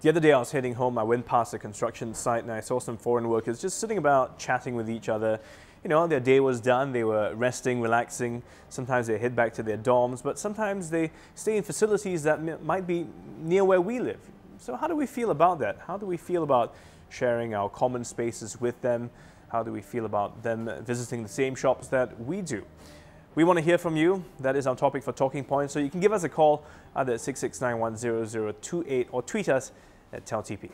The other day I was heading home, I went past a construction site and I saw some foreign workers just sitting about chatting with each other. You know, their day was done, they were resting, relaxing. Sometimes they head back to their dorms, but sometimes they stay in facilities that might be near where we live. So how do we feel about that? How do we feel about sharing our common spaces with them? How do we feel about them visiting the same shops that we do? We want to hear from you. That is our topic for Talking Point. So you can give us a call either at 66910028 or tweet us at TalTP.